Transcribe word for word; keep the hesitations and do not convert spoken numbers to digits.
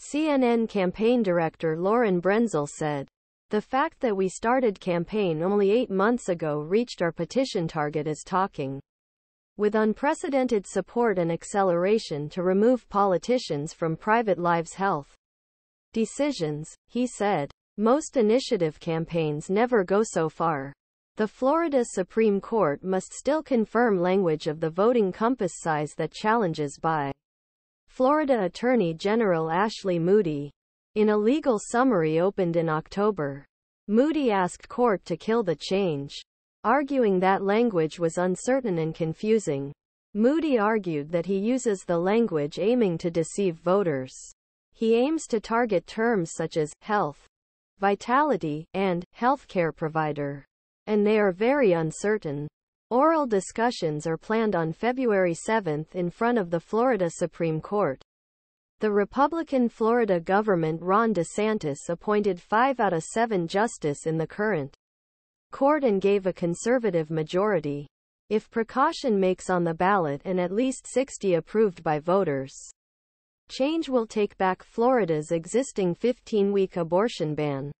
C N N campaign director Lauren Brenzel said, "The fact that we started campaign only eight months ago reached our petition target is talking. With unprecedented support and acceleration to remove politicians from private lives' health decisions," he said. "Most initiative campaigns never go so far. The Florida Supreme Court must still confirm language of the voting compass size that challenges by Florida Attorney General Ashley Moody. In a legal summary opened in October, Moody asked court to kill the change, arguing that language was uncertain and confusing. Moody argued that he uses the language aiming to deceive voters. He aims to target terms such as health, vitality, and healthcare provider, and they are very uncertain." Oral discussions are planned on February seventh in front of the Florida Supreme Court. The Republican Florida government Ron DeSantis appointed five out of seven justices in the current court and gave a conservative majority. If precaution makes on the ballot and at least sixty approved by voters, change will take back Florida's existing fifteen-week abortion ban.